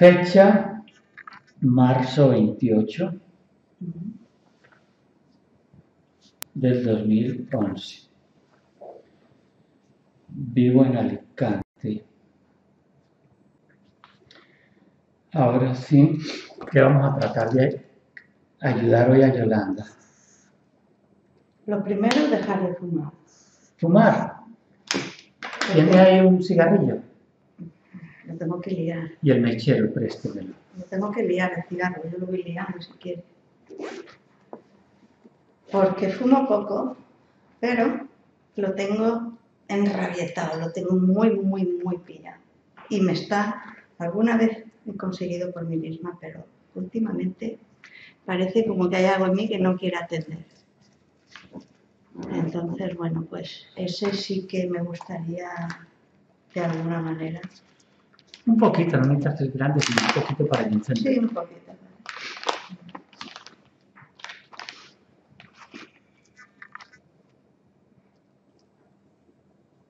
Fecha, marzo 28 del 2011. Vivo en Alicante. Ahora sí, que vamos a tratar de ayudar hoy a Yolanda. Lo primero es dejar de fumar. ¿Fumar? ¿Tiene ahí un cigarrillo? Lo tengo que liar. Y el mechero, préstemelo. Lo tengo que liar, el cigarro, yo lo voy liando si quiere. Porque fumo poco, pero lo tengo enrabietado, lo tengo muy pillado. Y me está, alguna vez he conseguido por mí misma, pero últimamente parece como que hay algo en mí que no quiere atender. Entonces, bueno, pues ese sí que me gustaría de alguna manera. Un poquito, no necesitas el grande, sino un poquito para el incendio. Sí, un poquito.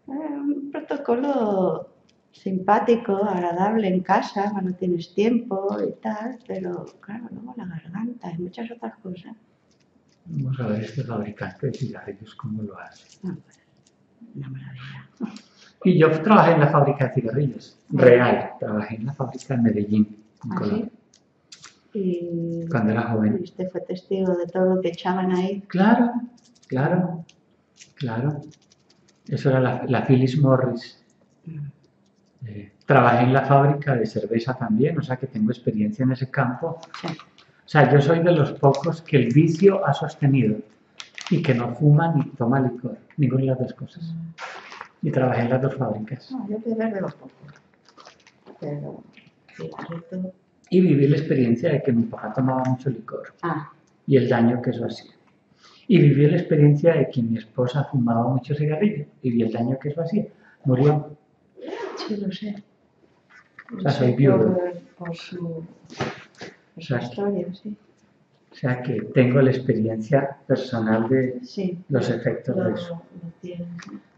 Un protocolo simpático, agradable en casa, cuando tienes tiempo y tal, pero claro, luego la garganta y muchas otras cosas. Vamos a ver este fabricante de cigarrillos cómo lo hace. Una maravilla. Y yo trabajé en la fábrica de cigarrillos, real. Trabajé en la fábrica de Medellín, en Colón. Y cuando era joven. Usted fue testigo de todo lo que echaban ahí. Claro, claro, claro. Eso era la Phyllis Morris. Trabajé en la fábrica de cerveza también, o sea que tengo experiencia en ese campo. Sí. O sea, yo soy de los pocos que el vicio ha sostenido y que no fuma ni toma licor, ninguna de las dos cosas. Y trabajé en las dos fábricas. No, yo beber de los pocos. Pero, y viví la experiencia de que mi papá tomaba mucho licor y el daño que eso hacía. Y viví la experiencia de que mi esposa fumaba mucho cigarrillo y vi el daño que eso hacía. Murió. Sí, lo sé. O sea, soy viudo. O sea que tengo la experiencia personal de los efectos de eso.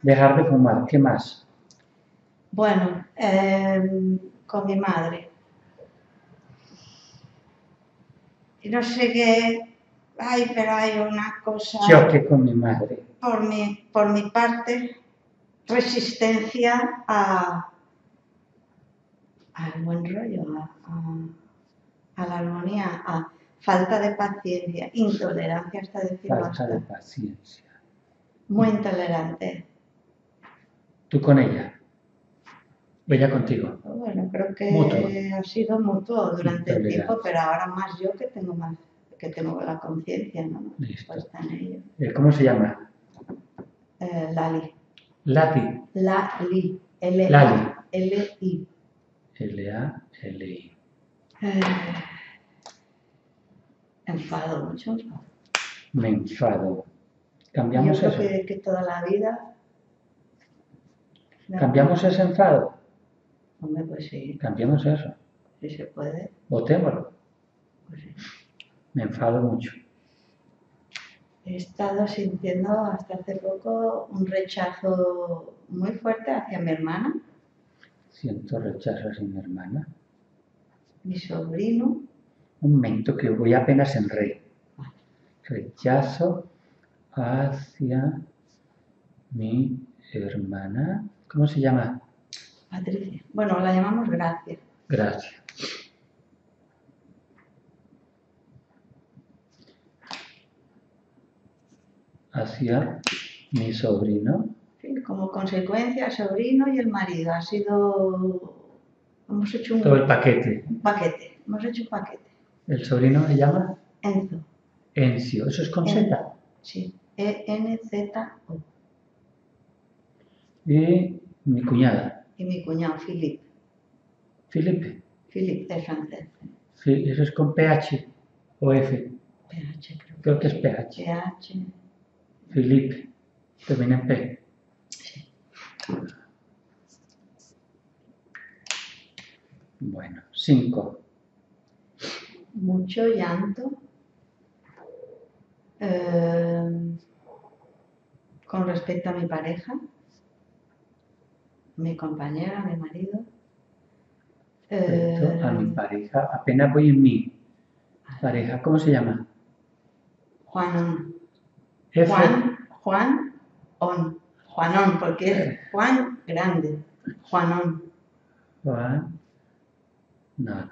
Dejar de fumar, ¿qué más? Bueno, con mi madre. Y no sé qué, pero hay una cosa... Choque con mi madre. Por mi parte, resistencia al buen rollo, a la armonía, a falta de paciencia, intolerancia hasta decir basta. Falta de paciencia. Muy intolerante. ¿Tú con ella? ¿O ella contigo? Bueno, creo que ha sido mutuo durante el tiempo, pero ahora más yo que tengo la conciencia, ¿no? Listo. Puesta en ello. ¿Cómo se llama? Lali. Lali. Lali. L-A-L-I. L-A-L-I. Enfado mucho. Me enfado. Cambiamos eso. Yo creo que toda la vida. ¿Cambiamos ese enfado? Hombre, pues sí. Cambiamos eso. Si se puede. Votémoslo. Pues sí. Me enfado mucho. He estado sintiendo hasta hace poco un rechazo muy fuerte hacia mi hermana. Siento rechazo hacia mi hermana. Mi sobrino. Un momento que voy apenas en rey. Rechazo hacia mi hermana. ¿Cómo se llama? Patricia. Bueno, la llamamos Gracia. Gracia. Hacia mi sobrino. Sí, como consecuencia, el sobrino y el marido. Ha sido... Hemos hecho todo el paquete. Un paquete. Hemos hecho un paquete. ¿El sobrino se llama? Enzo. Enzo. ¿Eso es con Z? Sí. E-N-Z-O. Y mi cuñada. Y mi cuñado, Philippe. ¿Philippe? Philippe, es francés. Sí, ¿eso es con PH o F? PH, creo que es PH. PH. Philippe. Termina en P. Sí. Bueno, 5. Mucho llanto con respecto a mi pareja, mi compañera, mi marido, Perfecto. A mi pareja, apenas voy en mí. Pareja, ¿cómo se llama? Juanón. Juanón, porque es Juan grande. Juanón. Juan. No.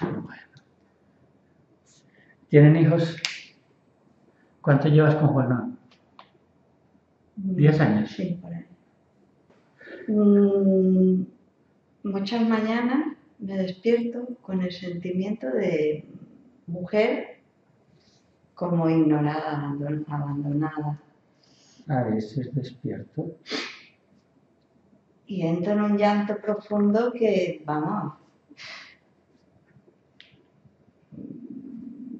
Bueno. ¿Tienen hijos? ¿Cuánto llevas con Juanón? 10 años. Sí, por ahí. Muchas mañanas me despierto con el sentimiento de mujer como ignorada, abandonada. A veces despierto. Y entro en un llanto profundo que, vamos,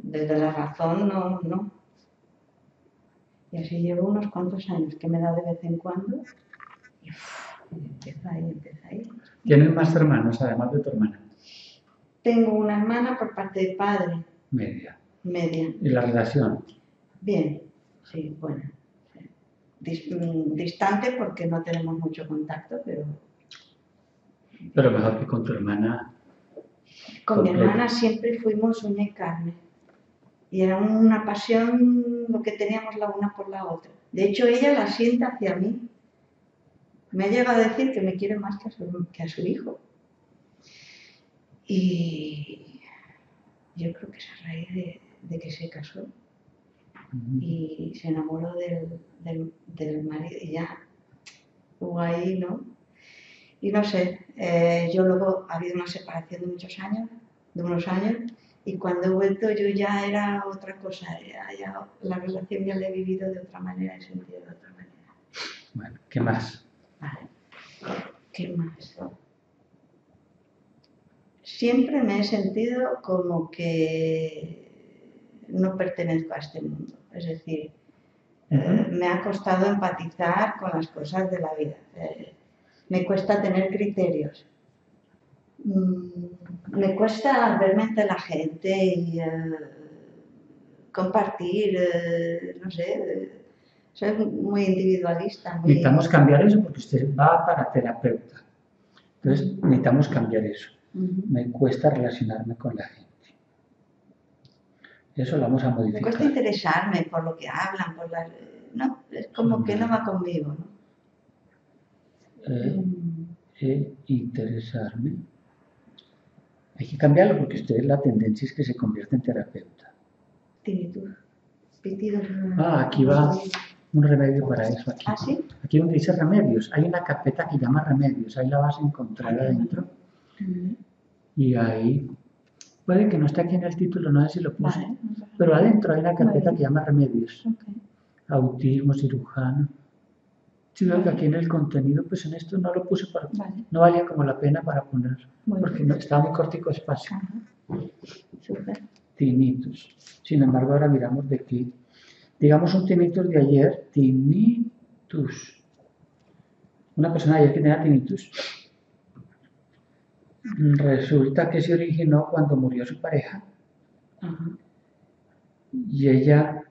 desde la razón no. Y así llevo unos cuantos años que me da de vez en cuando y empieza ahí. ¿Tienes más hermanos además de tu hermana? Tengo una hermana por parte de padre. Media. ¿Y la relación? Bien, sí, buena. Distante porque no tenemos mucho contacto, pero... Pero mejor que con tu hermana... Con mi hermana siempre fuimos una y carne. Y era una pasión lo que teníamos la una por la otra. De hecho, ella la sienta hacia mí. Me ha llegado a decir que me quiere más que a su hijo. Y yo creo que es a raíz de que se casó. Y se enamoró del marido y ya hubo ahí, ¿no? Y no sé, yo luego ha habido una separación de unos años, y cuando he vuelto yo ya era otra cosa, ya la relación ya la he vivido de otra manera, he sentido de otra manera. Bueno, ¿qué más? Vale. ¿Qué más? Siempre me he sentido como que no pertenezco a este mundo, es decir, me ha costado empatizar con las cosas de la vida, me cuesta tener criterios, me cuesta verme entre la gente y compartir, no sé, soy muy individualista. Necesitamos cambiar eso porque usted va para terapeuta, entonces necesitamos cambiar eso, me cuesta relacionarme con la gente. Eso lo vamos a modificar. Me cuesta interesarme por lo que hablan, por las... No, es como que no va conmigo, ¿no? Interesarme. Hay que cambiarlo porque usted la tendencia es que se convierta en terapeuta. Tinitus. Pitidos. Ah, aquí va un remedio para eso. Aquí. ¿Ah, sí? Aquí donde dice remedios. Hay una carpeta que llama remedios. Ahí la vas a encontrar adentro. Y ahí... Puede que no esté aquí en el título, no sé si lo puse, vale, pero adentro hay una carpeta que llama remedios. Autismo, cirujano. Si veo que aquí en el contenido, pues en esto no lo puse, no valía como la pena para poner, porque no, estaba muy cortico espacio. Tinnitus. Sin embargo, ahora miramos de qué. Digamos un tinnitus de ayer, tinnitus. Una persona de ayer que tenía tinnitus. Resulta que se originó cuando murió su pareja. Y ella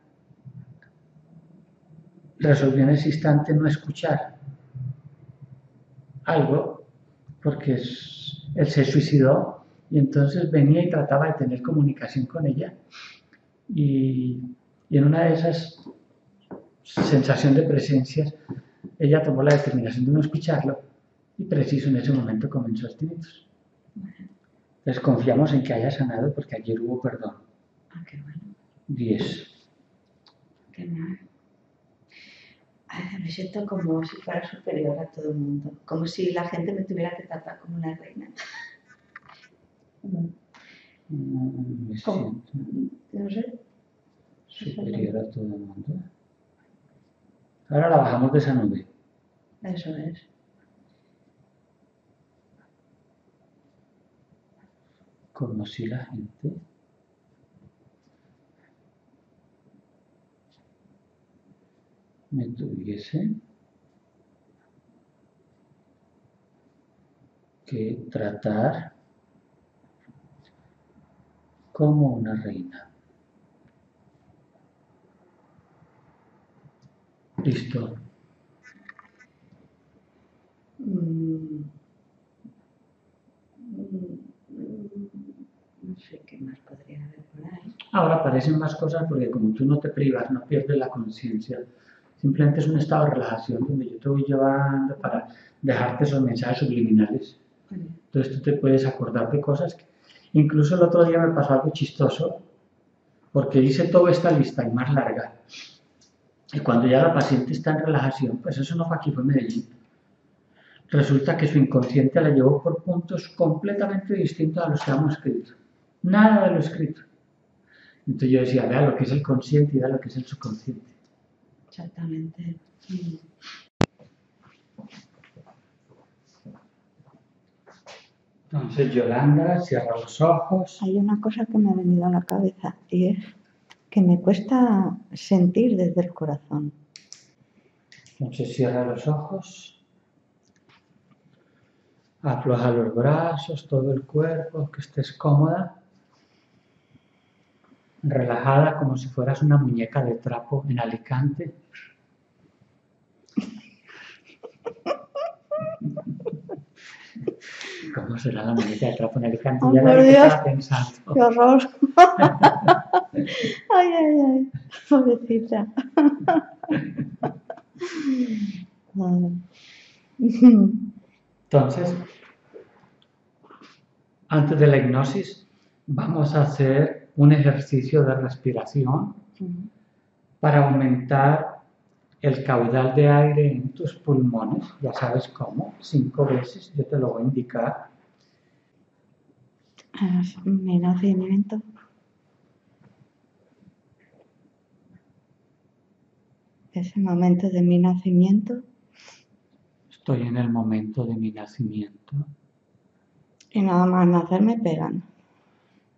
resolvió en ese instante no escuchar algo porque él se suicidó y entonces venía y trataba de tener comunicación con ella y en una de esas sensaciones de presencias ella tomó la determinación de no escucharlo y preciso en ese momento comenzó el tinnitus. Entonces confiamos en que haya sanado porque ayer hubo perdón. Ah, qué bueno. 10. Qué mal. Ay, me siento como si fuera superior a todo el mundo. Como si la gente me tuviera que tratar como una reina. ¿Cómo? No sé. Superior a todo el mundo. Ahora la bajamos de esa nube. Eso es. Como si la gente me tuviese que tratar como una reina. Listo. No sé qué más podría haber por ahí. Ahora aparecen más cosas porque como tú no te privas, no pierdes la conciencia, simplemente es un estado de relajación donde yo te voy llevando para dejarte esos mensajes subliminales. Entonces tú te puedes acordar de cosas que... Incluso el otro día me pasó algo chistoso porque hice toda esta lista y más larga, y cuando ya la paciente está en relajación, pues eso no fue aquí, fue en Medellín, resulta que su inconsciente la llevó por puntos completamente distintos a los que habíamos escrito, nada de lo escrito. Entonces yo decía, vea lo que es el consciente y vea lo que es el subconsciente. Exactamente. Sí. Entonces Yolanda, cierra los ojos. Hay una cosa que me ha venido a la cabeza y es que me cuesta sentir desde el corazón. Entonces cierra los ojos, afloja los brazos, todo el cuerpo, que estés cómoda, relajada como si fueras una muñeca de trapo en Alicante. ¿Cómo será la muñeca de trapo en Alicante? Oh, ya por Dios, estaba pensando. ¡Qué horror! ¡Ay, ay, ay! Pobrecita. Entonces, antes de la hipnosis, vamos a hacer un ejercicio de respiración para aumentar el caudal de aire en tus pulmones, ya sabes cómo, 5 veces, yo te lo voy a indicar. Menos de un momento. Es el momento de mi nacimiento. Estoy en el momento de mi nacimiento. Y nada más nacer me pegan.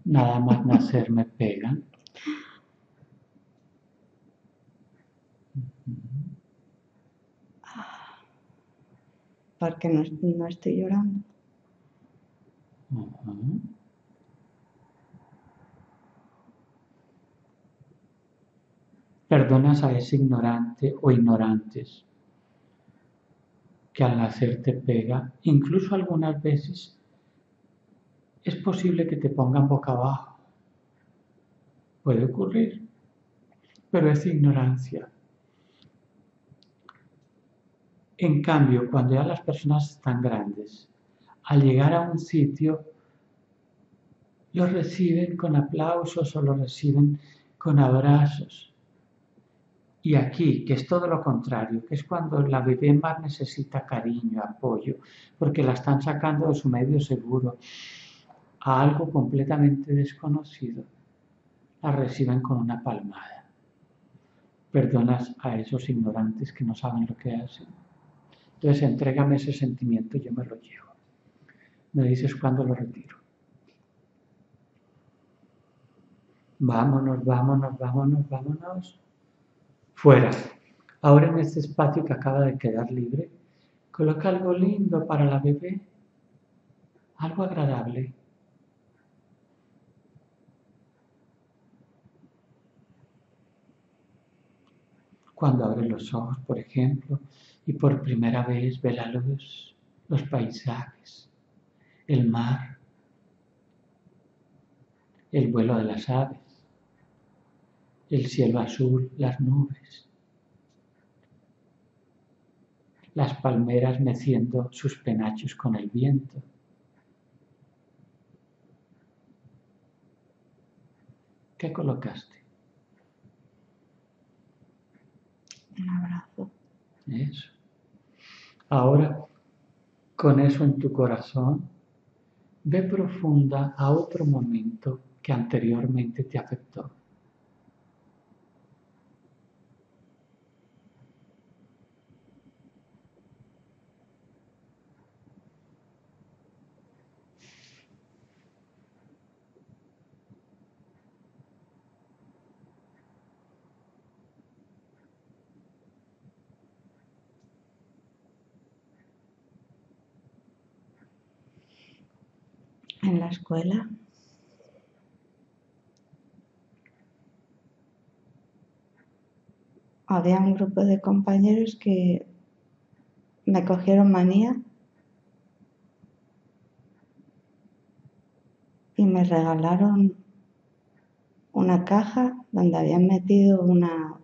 Nada más nacer me pegan. Porque no estoy llorando. Uh-huh. Perdonas a ese ignorante o ignorantes que al nacer te pega. Incluso algunas veces es posible que te pongan boca abajo. Puede ocurrir, pero es ignorancia. En cambio, cuando ya las personas están grandes, al llegar a un sitio, los reciben con aplausos o los reciben con abrazos. Y aquí, que es todo lo contrario, que es cuando la bebé más necesita cariño, apoyo, porque la están sacando de su medio seguro a algo completamente desconocido, la reciben con una palmada. Perdonas a esos ignorantes que no saben lo que hacen. Entonces, entrégame ese sentimiento y yo me lo llevo. Me dices cuándo lo retiro. Vámonos, vámonos, vámonos, vámonos. Fuera. Ahora en este espacio que acaba de quedar libre, coloca algo lindo para la bebé. Algo agradable. Cuando abre los ojos, por ejemplo, y por primera vez ve la luz, los paisajes, el mar, el vuelo de las aves, el cielo azul, las nubes, las palmeras meciendo sus penachos con el viento, ¿qué colocaste? Un abrazo. Eso. Ahora, con eso en tu corazón, ve profunda a otro momento que anteriormente te afectó. En la escuela, había un grupo de compañeros que me cogieron manía me regalaron una caja donde habían metido una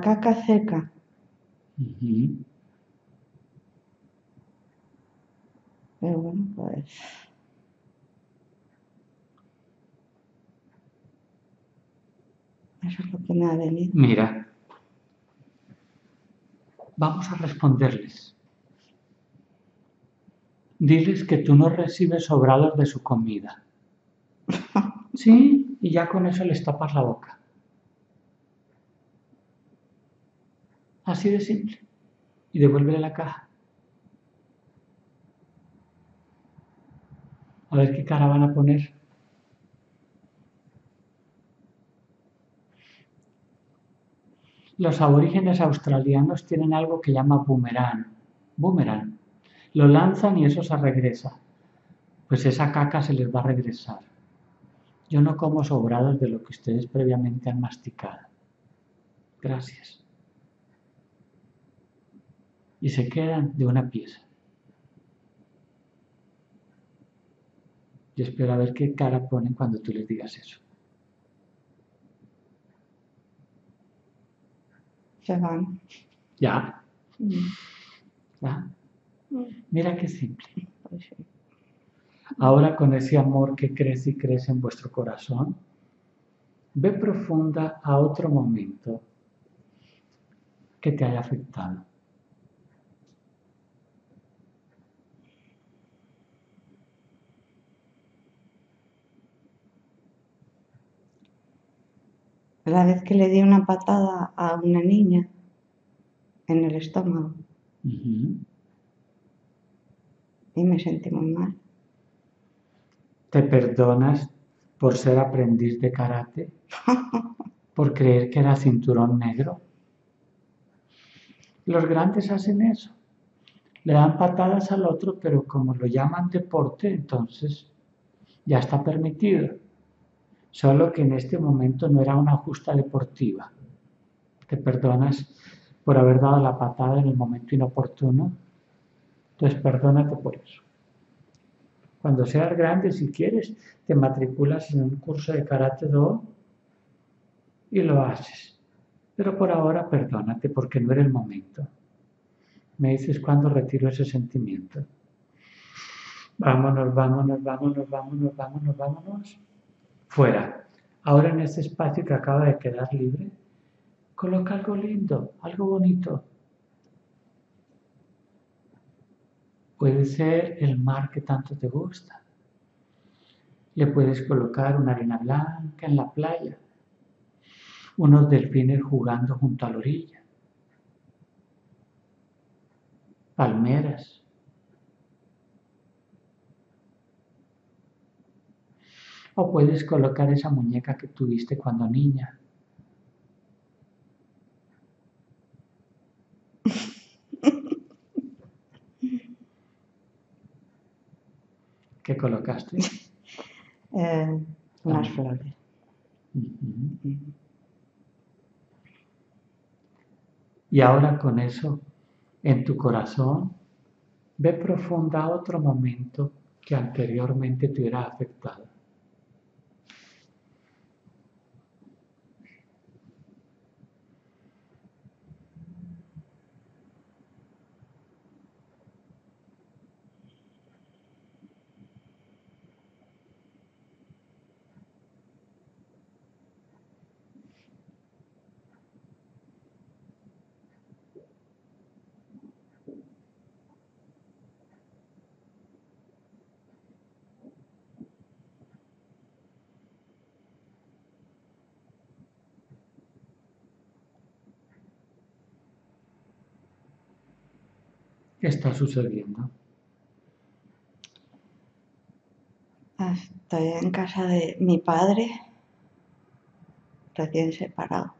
caca seca. Uh-huh. Pero bueno, pues... eso es lo que me ha venido. Mira, vamos a responderles. Diles que tú no recibes sobrados de su comida. ¿Sí? Y ya con eso les tapas la boca. Así de simple. Y devuélvele la caja. A ver qué cara van a poner. Los aborígenes australianos tienen algo que llama boomerang. Boomerang. Lo lanzan y eso se regresa. Pues esa caca se les va a regresar. Yo no como sobrados de lo que ustedes previamente han masticado. Gracias. Y se quedan de una pieza. Yo espero a ver qué cara ponen cuando tú les digas eso. Se van. ¿Ya? ¿Ya? Mira qué simple. Ahora con ese amor que crece y crece en vuestro corazón, ve profunda a otro momento que te haya afectado. La vez que le di una patada a una niña en el estómago. Uh-huh. Y me sentí muy mal. ¿Te perdonas por ser aprendiz de karate? ¿Por creer que era cinturón negro? Los grandes hacen eso. Le dan patadas al otro, pero como lo llaman deporte, entonces ya está permitido. Solo que en este momento no era una justa deportiva. Te perdonas por haber dado la patada en el momento inoportuno. Entonces perdónate por eso. Cuando seas grande, si quieres, te matriculas en un curso de karate do y lo haces. Pero por ahora perdónate porque no era el momento. Me dices cuándo retiro ese sentimiento. Vámonos, vámonos, vámonos, vámonos, vámonos, vámonos. Fuera. Ahora en este espacio que acaba de quedar libre, coloca algo lindo, algo bonito. Puede ser el mar que tanto te gusta. Le puedes colocar una arena blanca en la playa, unos delfines jugando junto a la orilla, palmeras. O puedes colocar esa muñeca que tuviste cuando niña. ¿Qué colocaste? Unas flores. Uh-huh. Y ahora con eso en tu corazón, ve profunda otro momento que anteriormente te hubiera afectado. ¿Qué está sucediendo? Estoy en casa de mi padre, recién separado.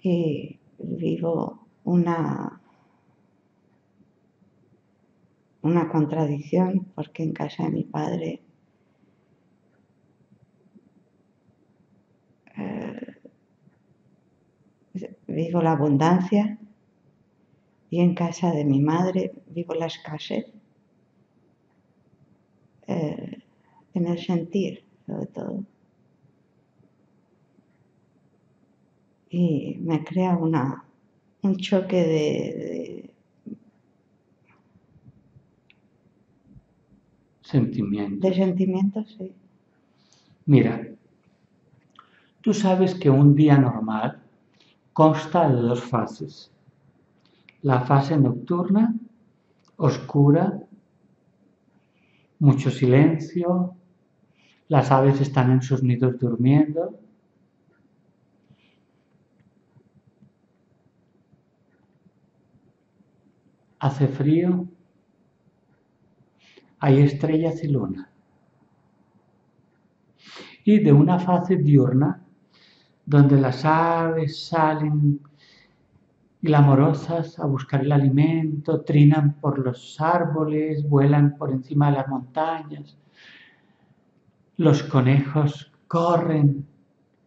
Y vivo una contradicción, porque en casa de mi padre vivo la abundancia y en casa de mi madre vivo la escasez, en el sentir sobre todo, y me crea un choque de sentimientos. De sentimientos, sí. Mira, tú sabes que un día normal consta de dos fases. La fase nocturna, oscura, mucho silencio, las aves están en sus nidos durmiendo. Hace frío, hay estrellas y luna. Y de una fase diurna, donde las aves salen glamorosas a buscar el alimento, trinan por los árboles, vuelan por encima de las montañas. Los conejos corren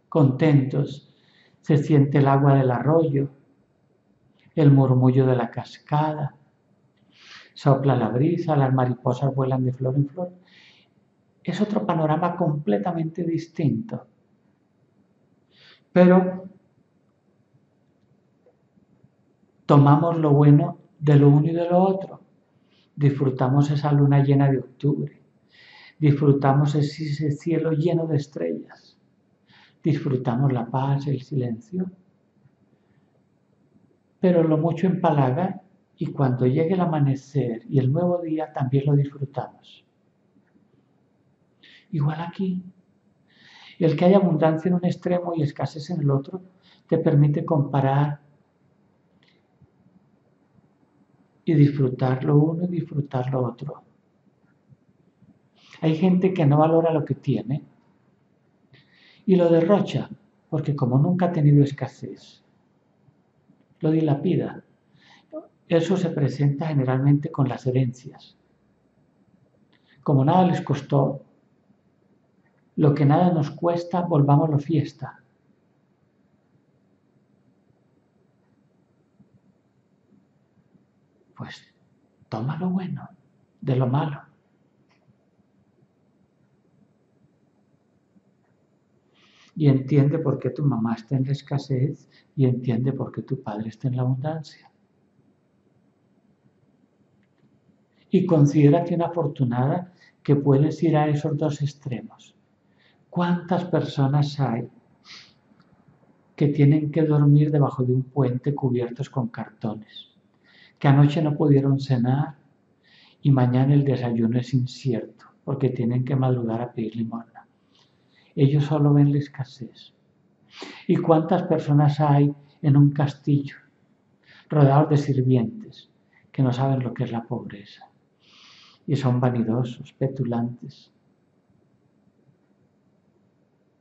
contentos, se siente el agua del arroyo, el murmullo de la cascada, sopla la brisa, las mariposas vuelan de flor en flor. Es otro panorama completamente distinto. Pero tomamos lo bueno de lo uno y de lo otro. Disfrutamos esa luna llena de octubre. Disfrutamos ese cielo lleno de estrellas. Disfrutamos la paz, el silencio. Pero lo mucho empalaga y cuando llegue el amanecer y el nuevo día también lo disfrutamos. Igual aquí. El que hay abundancia en un extremo y escasez en el otro te permite comparar y disfrutar lo uno y disfrutar lo otro. Hay gente que no valora lo que tiene y lo derrocha porque como nunca ha tenido escasez, lo dilapida. Eso se presenta generalmente con las herencias. Como nada les costó, lo que nada nos cuesta, volvámoslo fiesta. Pues toma lo bueno de lo malo. Y entiende por qué tu mamá está en la escasez y entiende por qué tu padre está en la abundancia. Y considérate una afortunada que puedes ir a esos dos extremos. ¿Cuántas personas hay que tienen que dormir debajo de un puente cubiertos con cartones? Que anoche no pudieron cenar y mañana el desayuno es incierto porque tienen que madrugar a pedir limosna. Ellos solo ven la escasez. ¿Y cuántas personas hay en un castillo rodeados de sirvientes que no saben lo que es la pobreza y son vanidosos, petulantes?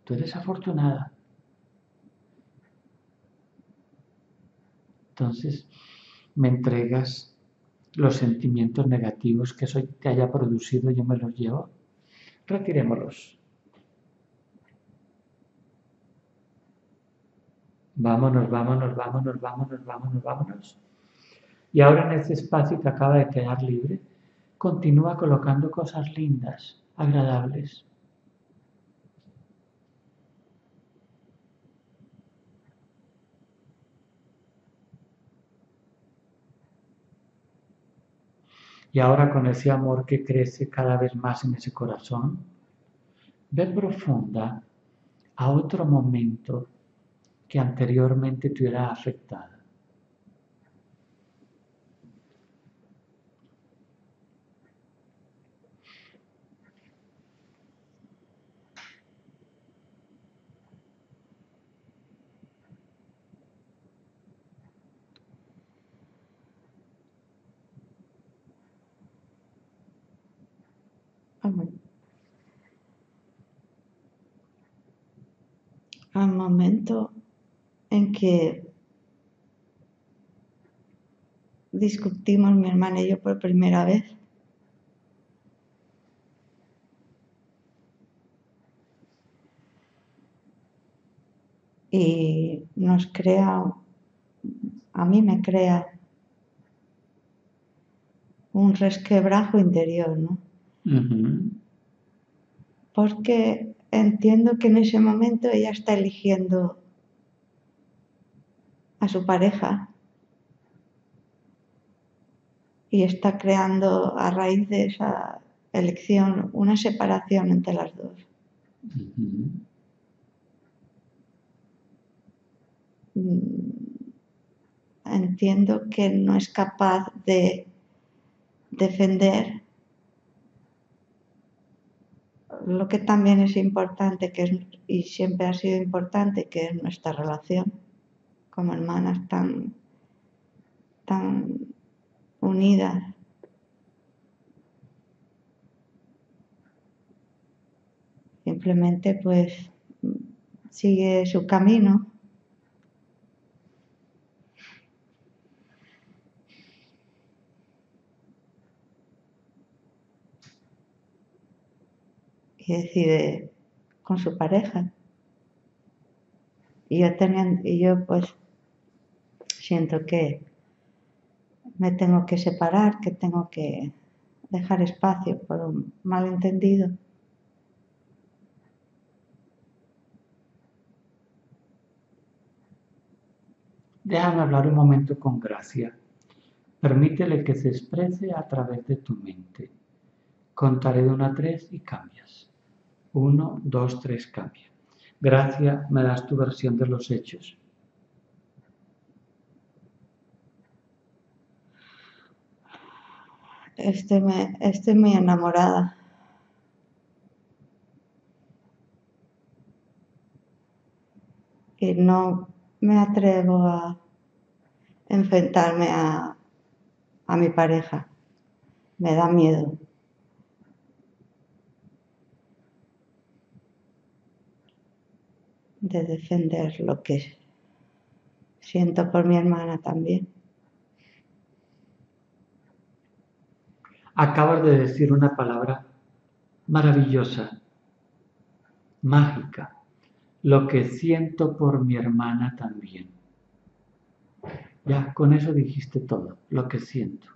Tú eres afortunada. Entonces, me entregas los sentimientos negativos que eso te haya producido, yo me los llevo. Retirémoslos. Vámonos, vámonos, vámonos, vámonos, vámonos, vámonos. Y ahora en este espacio que acaba de quedar libre, continúa colocando cosas lindas, agradables. Y ahora con ese amor que crece cada vez más en ese corazón, ve profunda a otro momento que anteriormente te hubiera afectado. Al momento en que discutimos mi hermana y yo por primera vez, a mí me crea un resquebrajo interior, ¿no? Uh-huh. Porque entiendo que en ese momento ella está eligiendo a su pareja y está creando a raíz de esa elección una separación entre las dos. Uh-huh. Entiendo que no es capaz de defender lo que también es importante, que es, y siempre ha sido importante, que es nuestra relación como hermanas tan unidas. Simplemente pues sigue su camino. Y decide con su pareja. Y yo pues siento que me tengo que separar, que tengo que dejar espacio por un malentendido. Déjame hablar un momento con Gracia. Permítele que se exprese a través de tu mente. Contaré de 1 a 3 y cambias. 1, 2, 3, cambia. Gracia, me das tu versión de los hechos. Estoy muy enamorada. Y no me atrevo a enfrentarme a mi pareja. Me da miedo. De defender lo que siento por mi hermana también. Acabas de decir una palabra maravillosa, mágica, lo que siento por mi hermana también. Ya, con eso dijiste todo, lo que siento.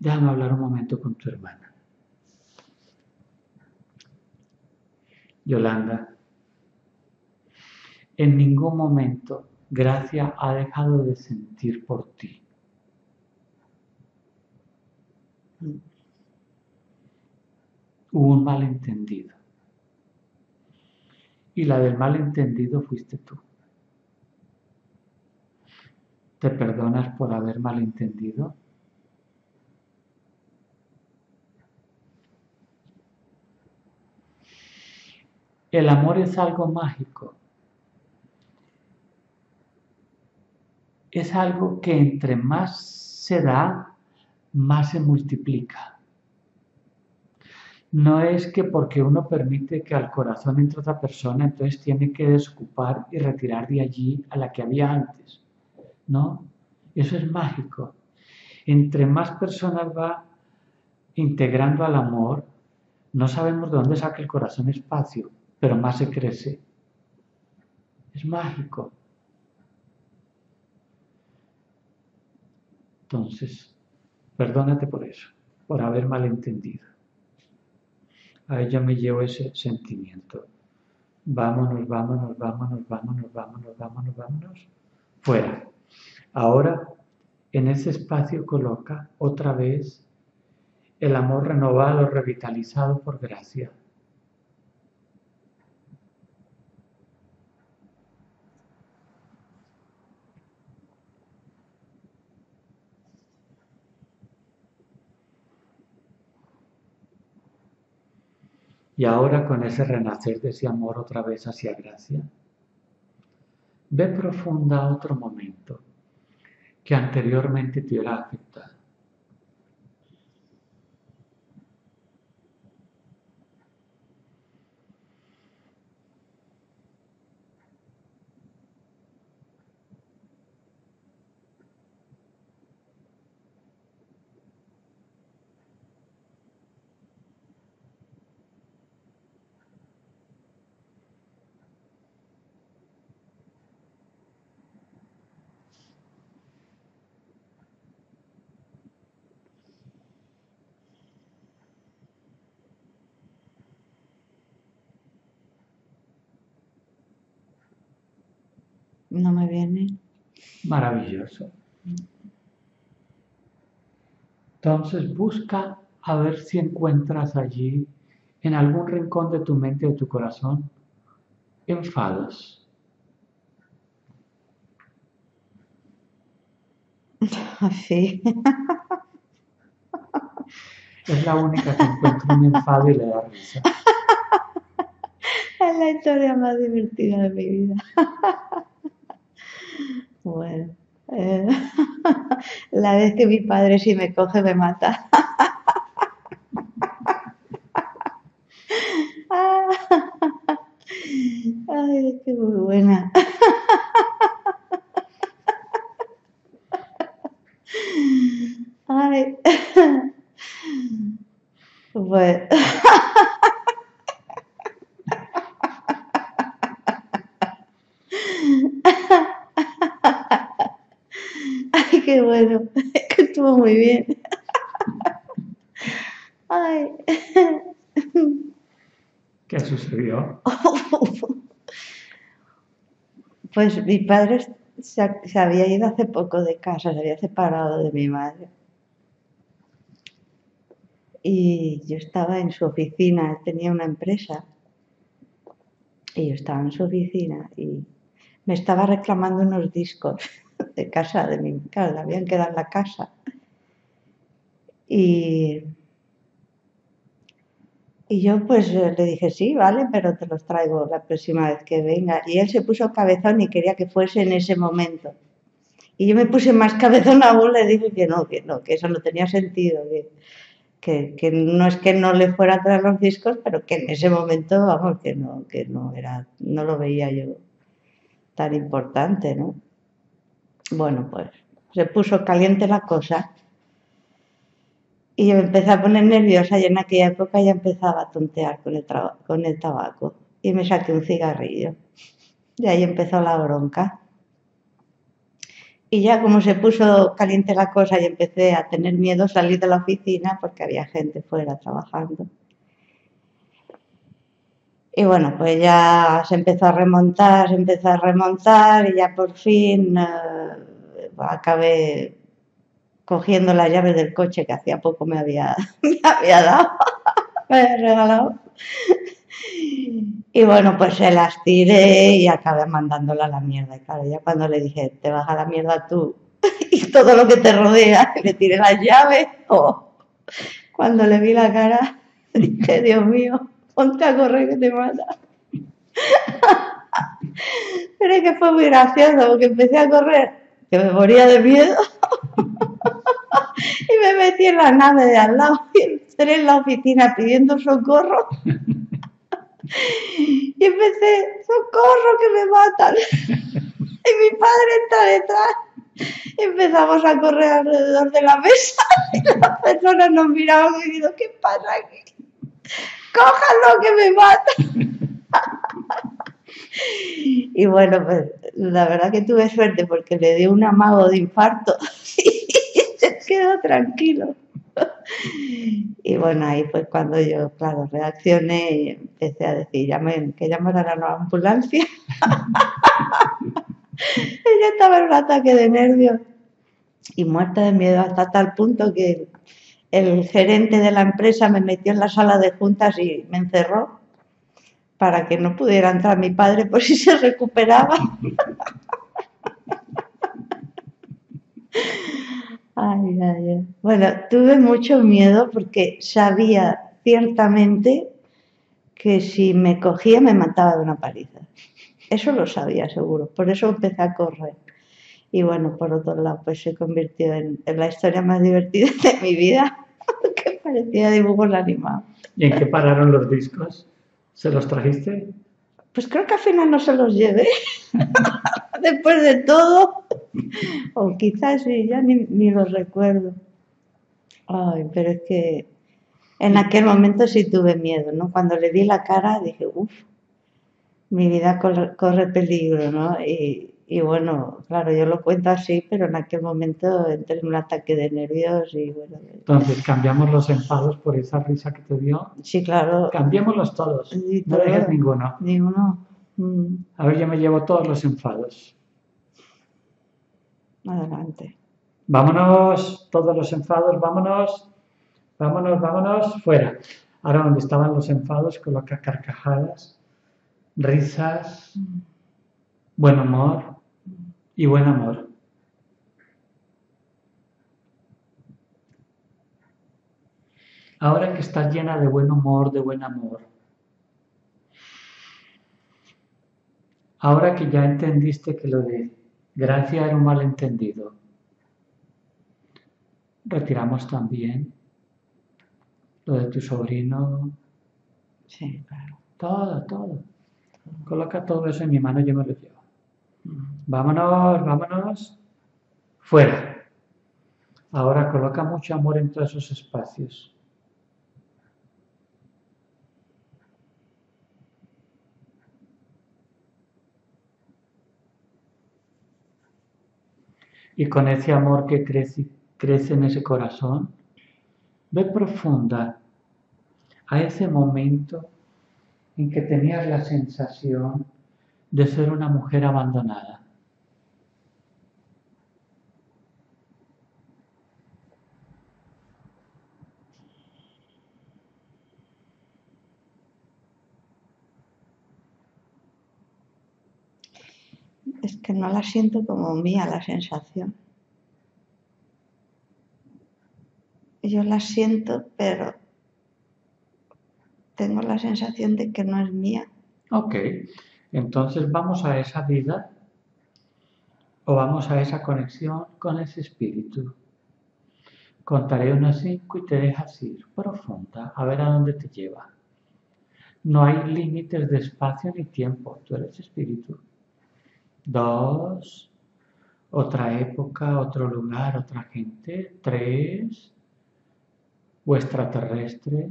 Déjame hablar un momento con tu hermana. Yolanda, en ningún momento Gracia ha dejado de sentir por ti. Hubo un malentendido. Y la del malentendido fuiste tú. ¿Te perdonas por haber malentendido? El amor es algo mágico. Es algo que entre más se da, más se multiplica. No es que porque uno permite que al corazón entre otra persona, entonces tiene que desocupar y retirar de allí a la que había antes. No, eso es mágico. Entre más personas va integrando al amor, no sabemos de dónde saca el corazón espacio, pero más se crece. Es mágico. Entonces, perdónate por eso, por haber malentendido. A ella me llevo ese sentimiento. Vámonos, vámonos, vámonos, vámonos, vámonos, vámonos, vámonos. Fuera. Ahora, en ese espacio coloca otra vez el amor renovado, revitalizado por Gracia. Y ahora con ese renacer de ese amor otra vez hacia Gracia, ve profunda otro momento que anteriormente te hubiera afectado. No me viene. Maravilloso. Entonces busca a ver si encuentras allí, en algún rincón de tu mente o de tu corazón, enfados. Sí. Es la única que encuentra un enfado y le da risa. Es la historia más divertida de mi vida. Bueno, la vez que mi padre si me coge me mata. Ay, es que muy buena. Ay. Bueno. Ay, qué bueno. Estuvo muy bien. Ay. ¿Qué sucedió? Pues mi padre se había ido hace poco de casa, se había separado de mi madre. Y yo estaba en su oficina, él tenía una empresa, y yo estaba en su oficina y me estaba reclamando unos discos de casa, de mi casa, le habían quedado en la casa. Y yo pues le dije, sí, vale, pero te los traigo la próxima vez que venga. Y él se puso cabezón y quería que fuese en ese momento. Y yo me puse más cabezón aún, le dije que eso no tenía sentido, que no es que no le fuera a traer los discos, pero que en ese momento, vamos, que no lo veía yo tan importante, ¿no? Bueno, pues se puso caliente la cosa y yo me empecé a poner nerviosa, y en aquella época ya empezaba a tontear con el tabaco y me saqué un cigarrillo y ahí empezó la bronca. Y ya como se puso caliente la cosa y empecé a tener miedo salir de la oficina porque había gente fuera trabajando. Y bueno, pues ya se empezó a remontar y ya por fin acabé cogiendo las llaves del coche que hacía poco me había dado, me había regalado. Y bueno, pues se las tiré y acabé mandándola a la mierda. Y claro, ya cuando le dije, te vas a la mierda tú y todo lo que te rodea, le tiré las llaves. Oh. Cuando le vi la cara, dije, Dios mío, ponte a correr que te mata. Pero es que fue muy gracioso porque empecé a correr, que me moría de miedo. Y me metí en la nave de al lado y entré en la oficina pidiendo socorro. Y empecé, socorro que me matan. Y mi padre está detrás. Y empezamos a correr alrededor de la mesa. Y las personas nos miraban y dijeron, ¿qué pasa aquí? Cójanlo que me matan. Y bueno, pues la verdad que tuve suerte porque le di un amago de infarto. Y se quedó tranquilo. Y bueno, ahí pues cuando yo, claro, reaccioné y empecé a decir, que llamaran a la ambulancia. Ella estaba en un ataque de nervios y muerta de miedo hasta tal punto que el gerente de la empresa me metió en la sala de juntas y me encerró para que no pudiera entrar mi padre por si se recuperaba. Ay, ay, ay. Bueno, tuve mucho miedo porque sabía ciertamente que si me cogía me mataba de una paliza. Eso lo sabía seguro, por eso empecé a correr. Y bueno, por otro lado, pues se convirtió en la historia más divertida de mi vida, que parecía dibujos animados. ¿Y en qué pararon los discos? ¿Se los trajiste? Pues creo que al final no se los llevé. Después de todo, o quizás sí, ya ni los recuerdo. Ay, pero es que en aquel momento sí tuve miedo, ¿no? Cuando le vi la cara dije, uff, mi vida corre peligro, ¿no? Y bueno, claro, yo lo cuento así, pero en aquel momento entré en un ataque de nervios y bueno... Entonces, ¿cambiamos los enfados por esa risa que te dio? Sí, claro. Cambiémoslos todos, no dejes ninguno. Ninguno. A ver, yo me llevo todos los enfados. Adelante. Vámonos, todos los enfados, vámonos, vámonos, vámonos, fuera. Ahora donde estaban los enfados, coloca carcajadas, risas, buen humor y buen amor. Ahora que estás llena de buen humor, de buen amor. Ahora que ya entendiste que lo de gracia era un malentendido, retiramos también lo de tu sobrino. Sí, claro. Todo, todo. Coloca todo eso en mi mano, yo me lo llevo. Vámonos, vámonos. Fuera. Ahora coloca mucho amor en todos esos espacios. Y con ese amor que crece en ese corazón, ve profunda a ese momento en que tenías la sensación de ser una mujer abandonada. Es que no la siento como mía la sensación. Yo la siento, pero tengo la sensación de que no es mía. Ok, entonces vamos a esa vida o vamos a esa conexión con ese espíritu. Contaré unas 5 y te dejas ir profunda, a ver a dónde te lleva. No hay límites de espacio ni tiempo, tú eres espíritu. 2, otra época, otro lugar, otra gente. 3, o extraterrestre.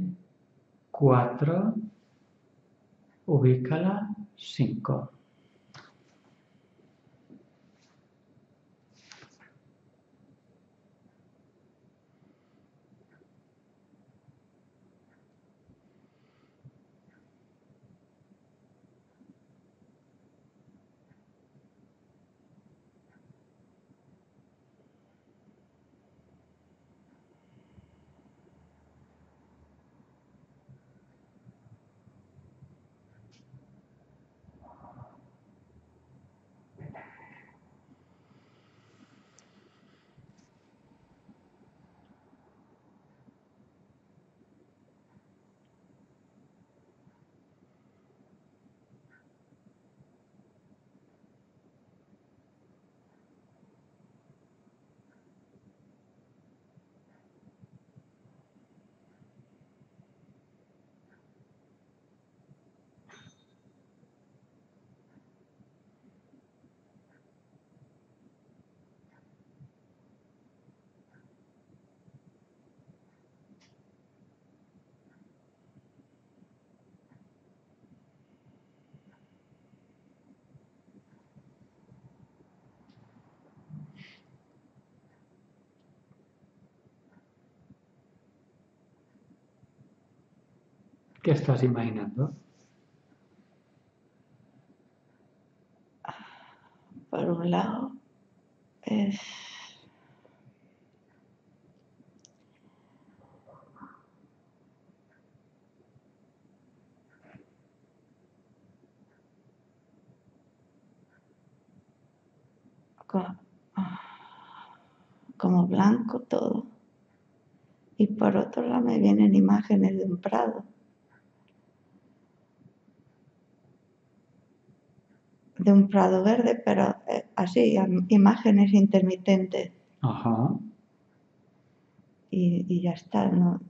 4, ubícala. 5. ¿Qué estás imaginando? Por un lado, es como blanco todo. Y por otro lado me vienen imágenes de un prado. De un prado verde, pero así, imágenes intermitentes. Ajá. Y ya está, ¿no?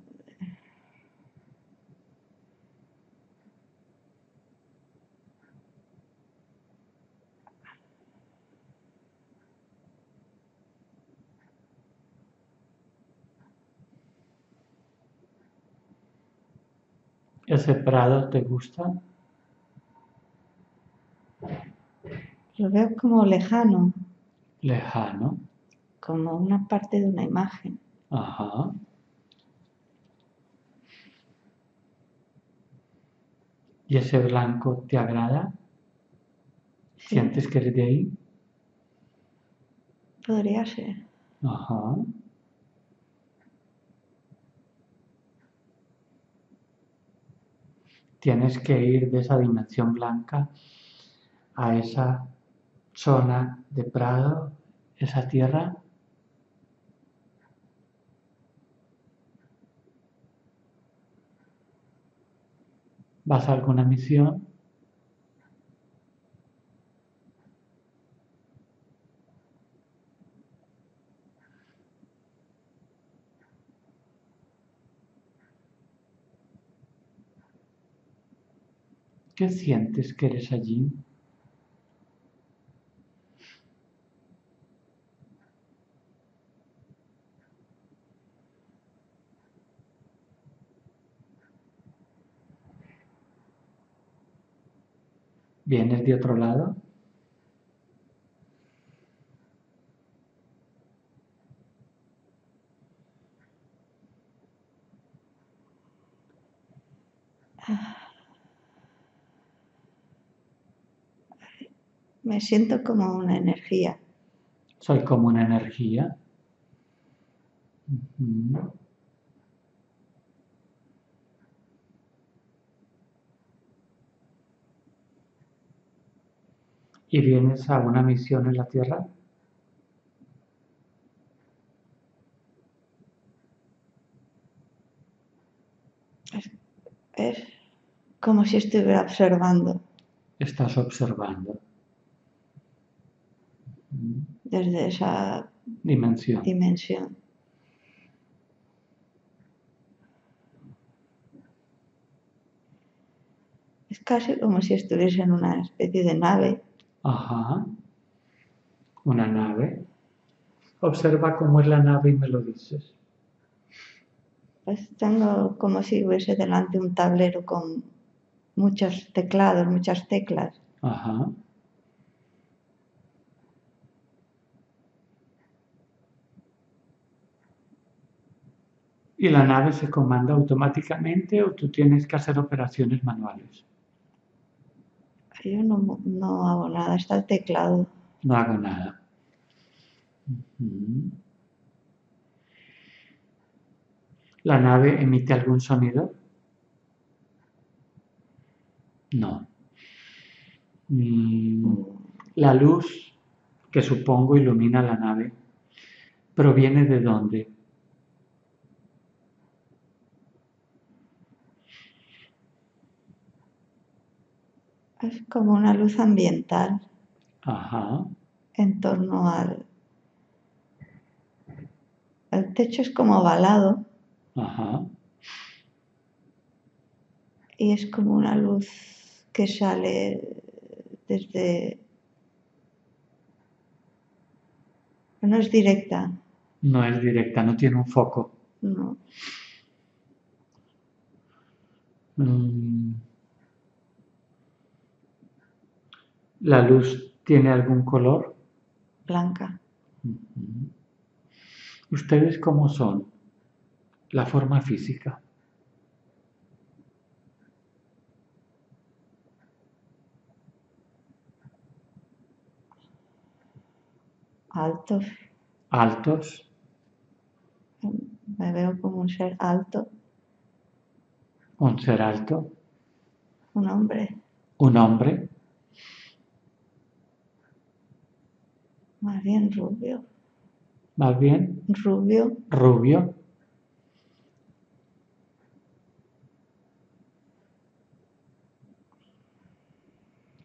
¿Ese prado te gusta? Lo veo como lejano. Lejano. Como una parte de una imagen. Ajá. ¿Y ese blanco te agrada? Sí. ¿Sientes que es de ahí? Podría ser. Ajá. Tienes que ir de esa dimensión blanca a esa zona de prado, esa tierra. ¿Vas a alguna misión? ¿Qué sientes que eres allí? ¿Vienes de otro lado? Me siento como una energía. Soy como una energía. Uh-huh. ¿Y vienes a una misión en la Tierra? Es como si estuviera observando. Estás observando. Desde esa dimensión. Es casi como si estuviese en una especie de nave. Ajá, una nave. Observa cómo es la nave y me lo dices. Pues tengo como si hubiese delante un tablero con muchos teclados, muchas teclas. Ajá. ¿Y la nave se comanda automáticamente o tú tienes que hacer operaciones manuales? Yo no hago nada, está el teclado. No hago nada. Uh-huh. ¿La nave emite algún sonido? No. La luz que supongo ilumina la nave, ¿proviene de dónde? Es como una luz ambiental. Ajá. En torno al... El techo es como ovalado. Ajá. Y es como una luz que sale desde... No es directa. No es directa, no tiene un foco. No. ¿La luz tiene algún color? Blanca. ¿Ustedes cómo son? La forma física. Altos. ¿Altos? Me veo como un ser alto. ¿Un ser alto? Un hombre. ¿Un hombre? Más bien rubio. ¿Más bien? Rubio. Rubio.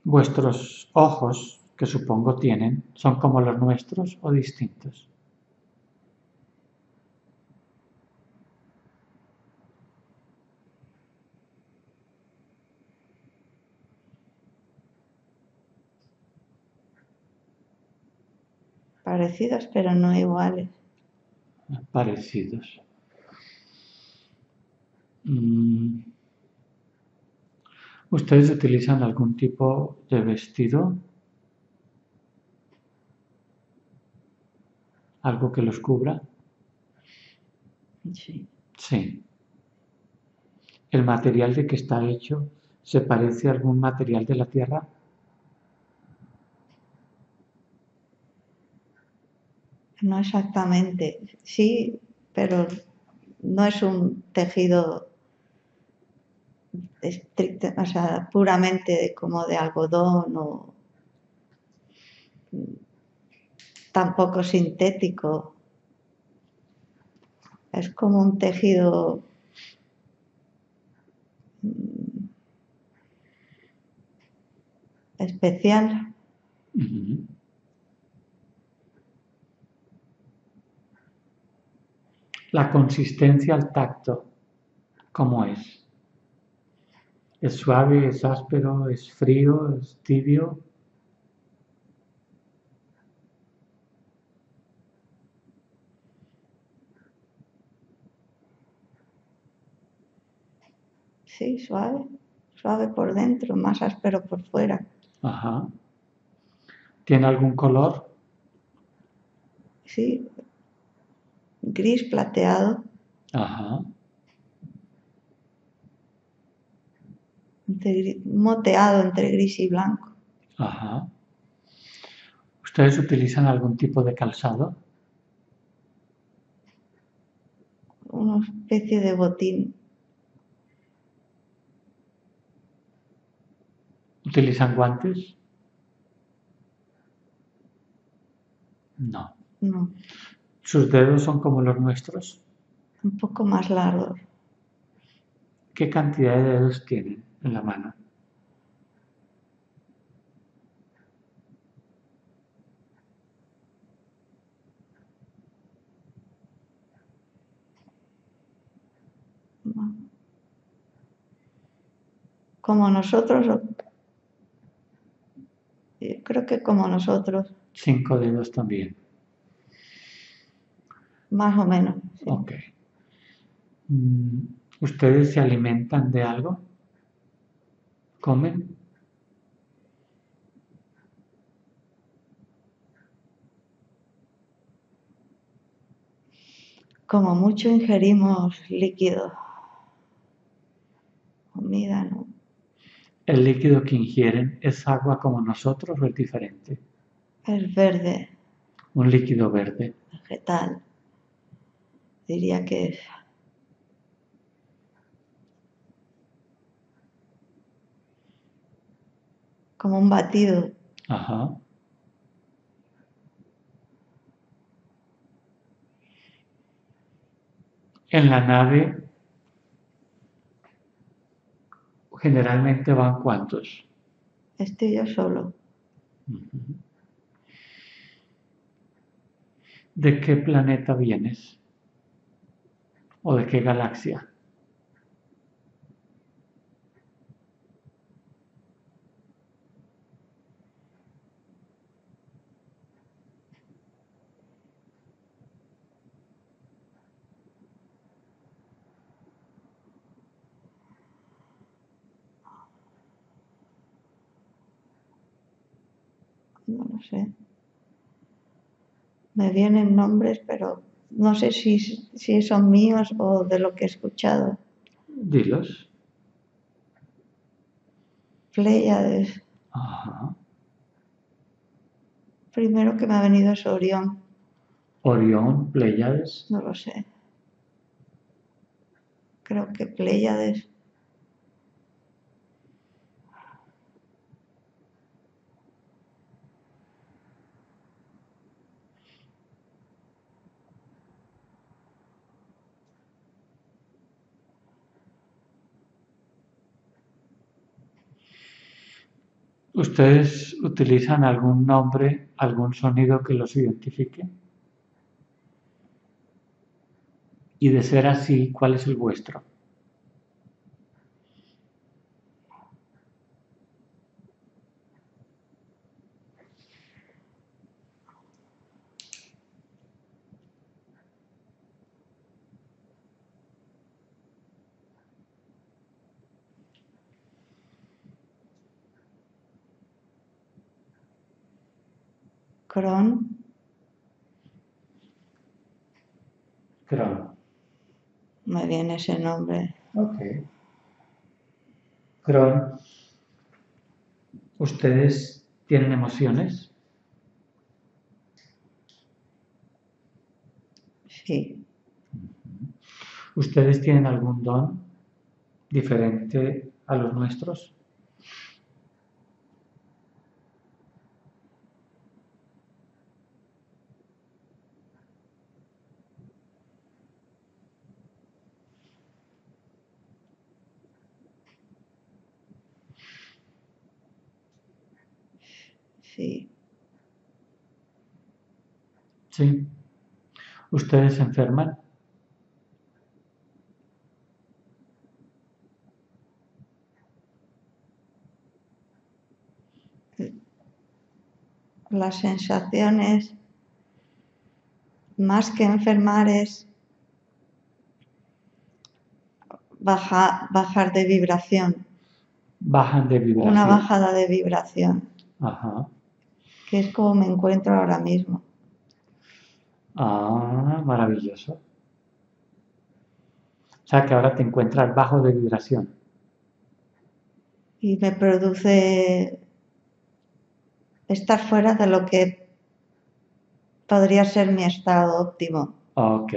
¿Vuestros ojos, que supongo tienen, son como los nuestros o distintos? Parecidos, pero no iguales. Parecidos. ¿Ustedes utilizan algún tipo de vestido? ¿Algo que los cubra? Sí. Sí. ¿El material de que está hecho se parece a algún material de la Tierra? No exactamente, sí, pero no es un tejido estricto, o sea, puramente como de algodón o tampoco sintético. Es como un tejido especial. Uh-huh. La consistencia al tacto, ¿cómo es? ¿Es suave, es áspero, es frío, es tibio? Sí, suave, suave por dentro, más áspero por fuera. Ajá. ¿Tiene algún color? Sí, gris plateado. Ajá. Moteado entre gris y blanco. Ajá. ¿Ustedes utilizan algún tipo de calzado? Una especie de botín. ¿Utilizan guantes? No. No. ¿Sus dedos son como los nuestros? Un poco más largos. ¿Qué cantidad de dedos tienen en la mano? ¿Como nosotros? Yo creo que como nosotros. 5 dedos también. Más o menos. Sí. Ok. ¿Ustedes se alimentan de algo? ¿Comen? Como mucho ingerimos líquido. Comida, ¿no? ¿El líquido que ingieren es agua como nosotros o es diferente? Es verde. Un líquido verde. Vegetal. Diría que es. Como un batido. Ajá. En la nave, generalmente van ¿cuántos? Estoy yo solo. Uh-huh. ¿De qué planeta vienes? ¿O de qué galaxia? No lo sé. Me vienen nombres, pero no sé si son míos o de lo que he escuchado. Dilos. Pléyades. Ajá. Primero que me ha venido es Orión. ¿Orión? ¿Pléyades? No lo sé. Creo que Pléyades. ¿Ustedes utilizan algún nombre, algún sonido que los identifique? Y de ser así, ¿cuál es el vuestro? Cron. Cron. Me viene ese nombre. Ok. Cron. ¿Ustedes tienen emociones? Sí. ¿Ustedes tienen algún don diferente a los nuestros? Sí. Sí. ¿Ustedes se enferman? Las sensaciones, más que enfermar, es bajar de vibración. Bajan de vibración. Una bajada de vibración. Ajá. Que es como me encuentro ahora mismo. Ah, maravilloso. O sea, que ahora te encuentras bajo de vibración. Y me produce estar fuera de lo que podría ser mi estado óptimo. Ok.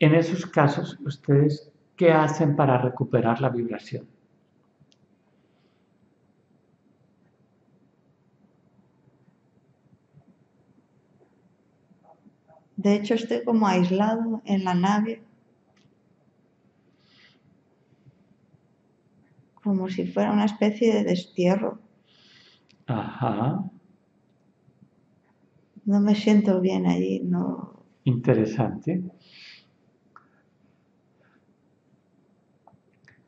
En esos casos, ¿ustedes qué hacen para recuperar la vibración? De hecho, estoy como aislado en la nave, como si fuera una especie de destierro. Ajá. No me siento bien allí, no. Interesante.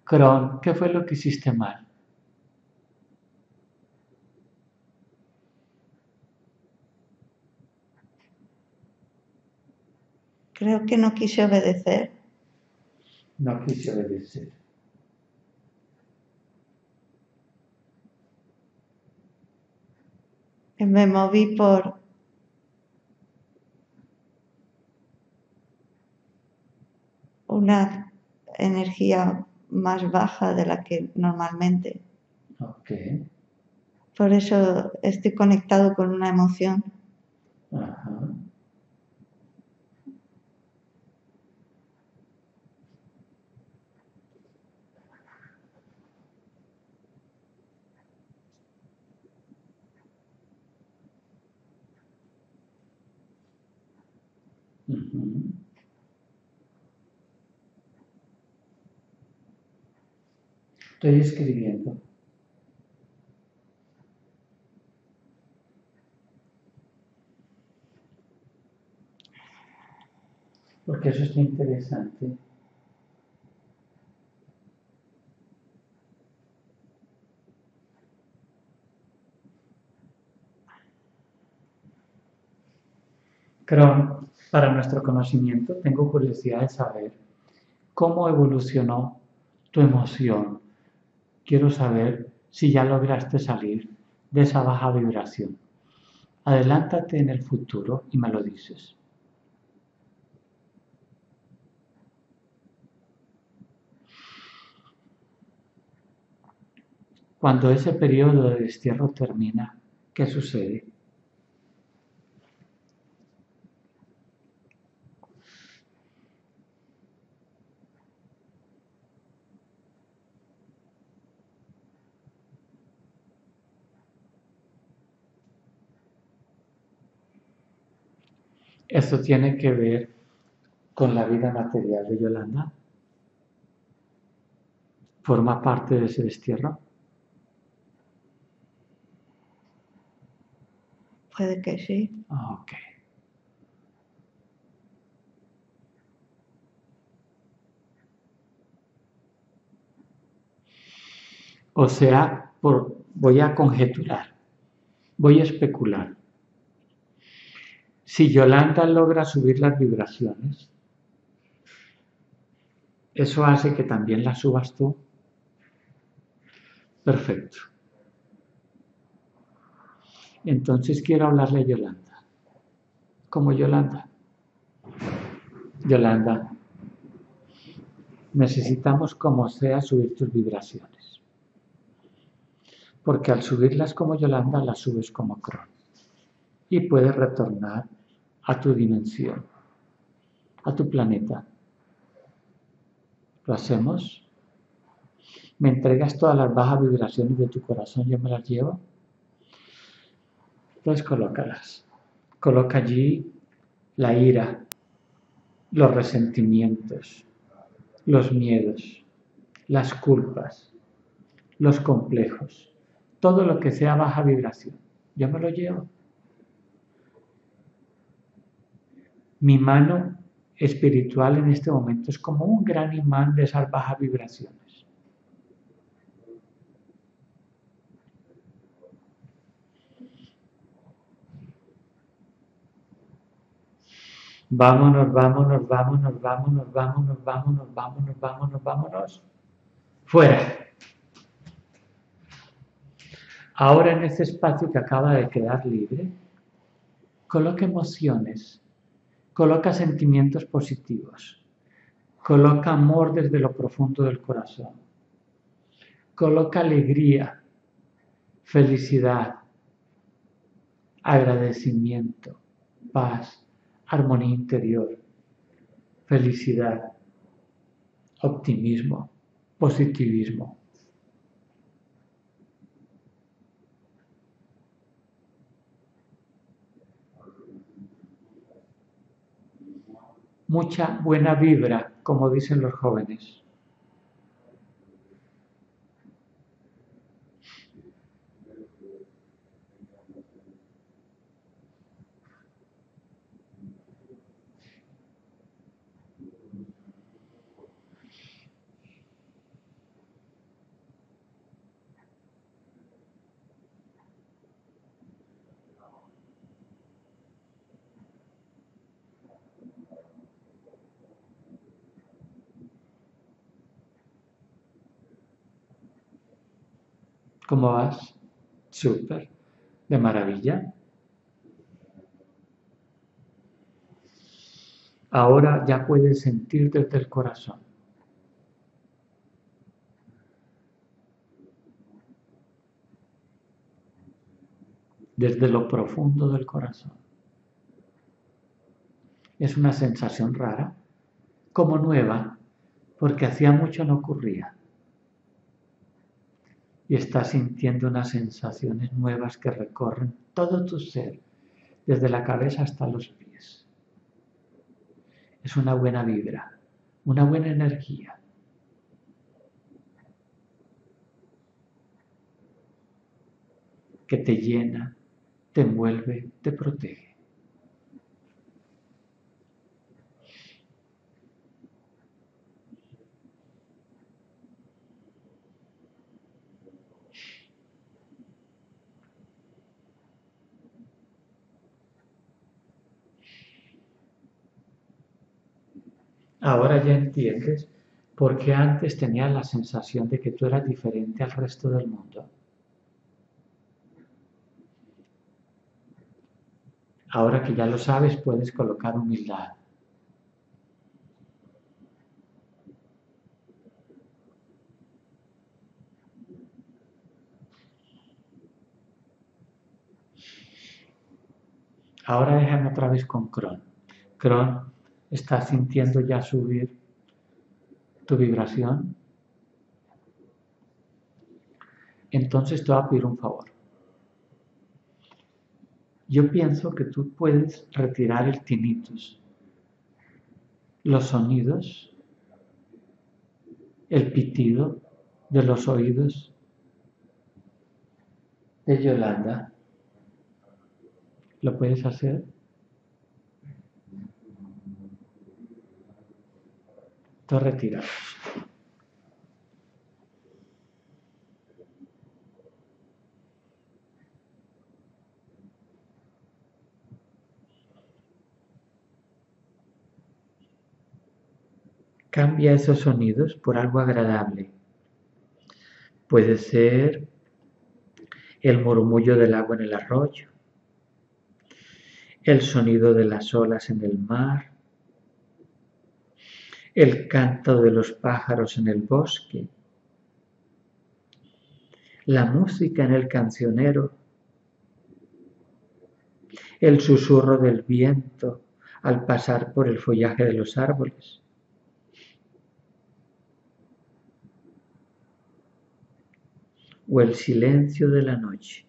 Cron, ¿qué fue lo que hiciste mal? Creo que no quise obedecer. No quise obedecer. Me moví por una energía más baja de la que normalmente. Ok. Por eso estoy conectado con una emoción. Ajá. Uh-huh. Estoy escribiendo. Porque eso está interesante. Cron, para nuestro conocimiento, tengo curiosidad de saber cómo evolucionó tu emoción. Quiero saber si ya lograste salir de esa baja vibración. Adelántate en el futuro y me lo dices. Cuando ese periodo de destierro termina, ¿qué sucede? ¿Esto tiene que ver con la vida material de Yolanda? ¿Forma parte de ese destierro? Puede que sí. Ok. O sea, voy a conjeturar, voy a especular. Si Yolanda logra subir las vibraciones, eso hace que también las subas tú. Perfecto. Entonces quiero hablarle a Yolanda. ¿Cómo Yolanda? Yolanda, necesitamos como sea subir tus vibraciones. Porque al subirlas como Yolanda, las subes como Cron. Y puedes retornar a tu dimensión. a tu planeta. ¿Lo hacemos? ¿Me entregas todas las bajas vibraciones de tu corazón? ¿Yo me las llevo? Pues colócalas. Coloca allí la ira, los resentimientos, los miedos, las culpas, los complejos, todo lo que sea baja vibración. Yo me lo llevo. Mi mano espiritual en este momento es como un gran imán de esas bajas vibraciones. Vámonos, vámonos, vámonos, vámonos, vámonos, vámonos, vámonos, vámonos, vámonos. Fuera. Ahora en este espacio que acaba de quedar libre, coloca emociones, coloca sentimientos positivos, coloca amor desde lo profundo del corazón, coloca alegría, felicidad, agradecimiento, paz, armonía interior, felicidad, optimismo, positivismo. Mucha buena vibra, como dicen los jóvenes. ¿Cómo vas? Súper, de maravilla. Ahora ya puedes sentir desde el corazón. Desde lo profundo del corazón. Es una sensación rara, como nueva, porque hacía mucho no ocurría. Y estás sintiendo unas sensaciones nuevas que recorren todo tu ser, desde la cabeza hasta los pies. Es una buena vibra, una buena energía. Que te llena, te envuelve, te protege. Ahora ya entiendes por qué antes tenías la sensación de que tú eras diferente al resto del mundo. Ahora que ya lo sabes, puedes colocar humildad. Ahora déjame otra vez con Cron. Cron, ¿estás sintiendo ya subir tu vibración? Entonces te voy a pedir un favor. Yo pienso que tú puedes retirar el tinnitus, los sonidos, el pitido de los oídos de Yolanda. ¿Lo puedes hacer? Te retiras. Cambia esos sonidos por algo agradable. Puede ser el murmullo del agua en el arroyo, el sonido de las olas en el mar, el canto de los pájaros en el bosque, la música en el cancionero, el susurro del viento al pasar por el follaje de los árboles. O el silencio de la noche.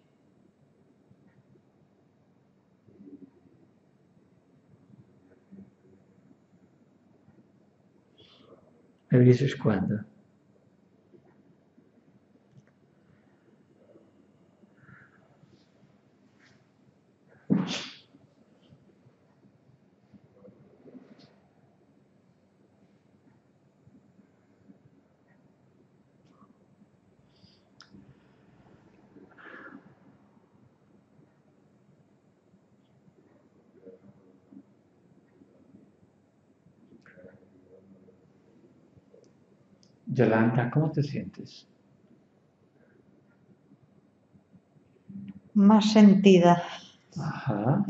¿Me avisas cuándo? Yolanda, ¿cómo te sientes? Más sentida. Ajá.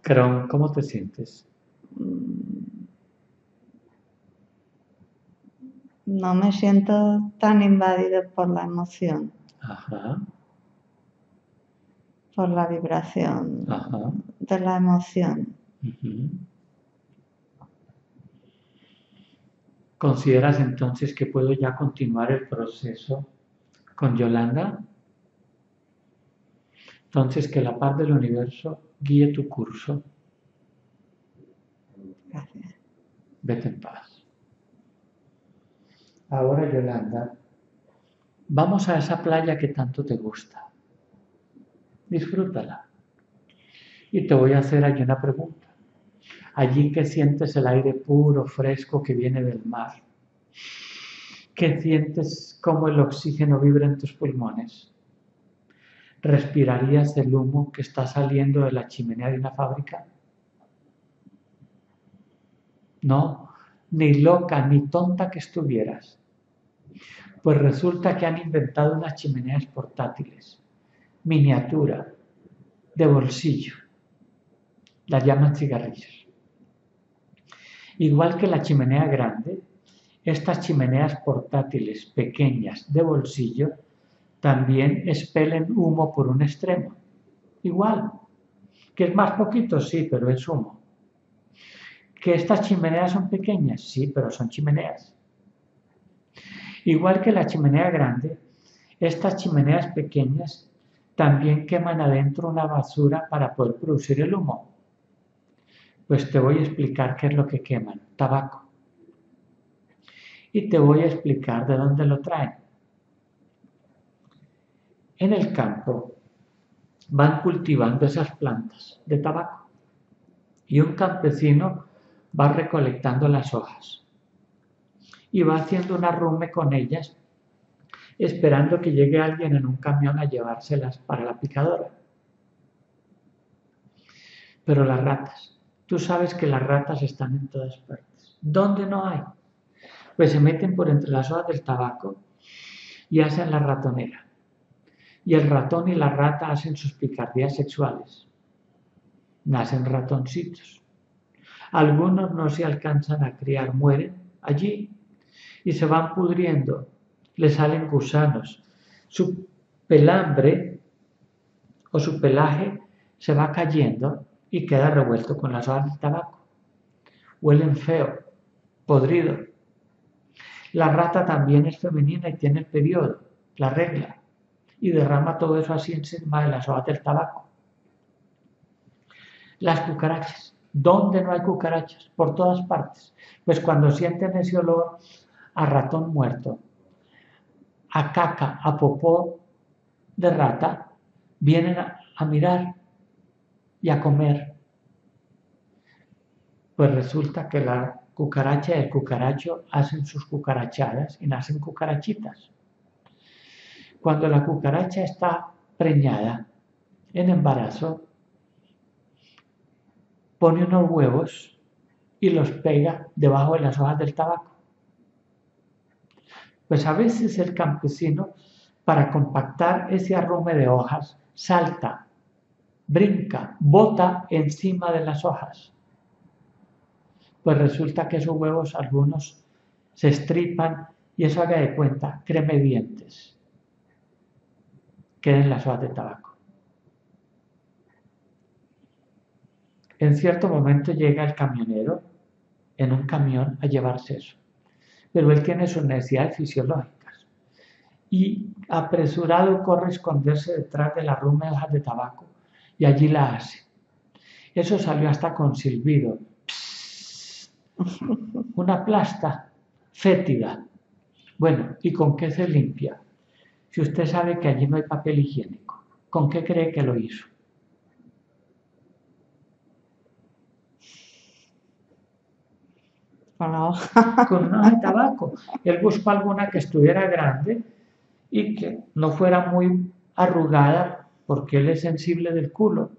Cron, ¿cómo te sientes? No me siento tan invadida por la emoción. Ajá. Por la vibración. Ajá. De la emoción. Uh-huh. ¿Consideras entonces que puedo ya continuar el proceso con Yolanda? Entonces, que la paz del universo guíe tu curso. Gracias. Vete en paz. Ahora, Yolanda, vamos a esa playa que tanto te gusta. Disfrútala. Y te voy a hacer allí una pregunta. Allí que sientes el aire puro, fresco que viene del mar, que sientes cómo el oxígeno vibra en tus pulmones, ¿respirarías el humo que está saliendo de la chimenea de una fábrica? No, ni loca ni tonta que estuvieras, pues resulta que han inventado unas chimeneas portátiles, miniatura, de bolsillo, las llaman cigarrillos. Igual que la chimenea grande, estas chimeneas portátiles pequeñas de bolsillo también expelen humo por un extremo. Igual, que es más poquito, sí, pero es humo. Que estas chimeneas son pequeñas, sí, pero son chimeneas. Igual que la chimenea grande, estas chimeneas pequeñas también queman adentro una basura para poder producir el humo. Pues te voy a explicar qué es lo que queman, tabaco. Y te voy a explicar de dónde lo traen. En el campo van cultivando esas plantas de tabaco y un campesino va recolectando las hojas y va haciendo un arrume con ellas, esperando que llegue alguien en un camión a llevárselas para la picadora. Pero las ratas. Tú sabes que las ratas están en todas partes. ¿Dónde no hay? Pues se meten por entre las hojas del tabaco y hacen la ratonera. Y el ratón y la rata hacen sus picardías sexuales. Nacen ratoncitos. Algunos no se alcanzan a criar, mueren allí y se van pudriendo. Les salen gusanos. Su pelambre o su pelaje se va cayendo y queda revuelto con las hojas del tabaco. Huelen feo, podrido. La rata también es femenina y tiene el periodo, la regla, y derrama todo eso así encima de las hojas del tabaco. Las cucarachas. ¿Dónde no hay cucarachas? Por todas partes. Pues cuando sienten ese olor a ratón muerto, a caca, a popó de rata, vienen a mirar y a comer. Pues resulta que la cucaracha y el cucaracho hacen sus cucarachadas y nacen cucarachitas. Cuando la cucaracha está preñada, en embarazo, pone unos huevos y los pega debajo de las hojas del tabaco. Pues a veces el campesino, para compactar ese arrume de hojas, salta, brinca, bota encima de las hojas. Pues resulta que esos huevos algunos se estripan y eso, haga de cuenta, creme dientes. Queden las hojas de tabaco. En cierto momento llega el camionero en un camión a llevarse eso, pero él tiene sus necesidades fisiológicas y apresurado corre a esconderse detrás de las rumijas de tabaco y allí la hace. Eso salió hasta con silbido, psss, una plasta fétida. Bueno, ¿y con qué se limpia? Si usted sabe que allí no hay papel higiénico, ¿con qué cree que lo hizo? Con una de tabaco. Él buscó alguna que estuviera grande y que no fuera muy arrugada porque él es sensible del culo.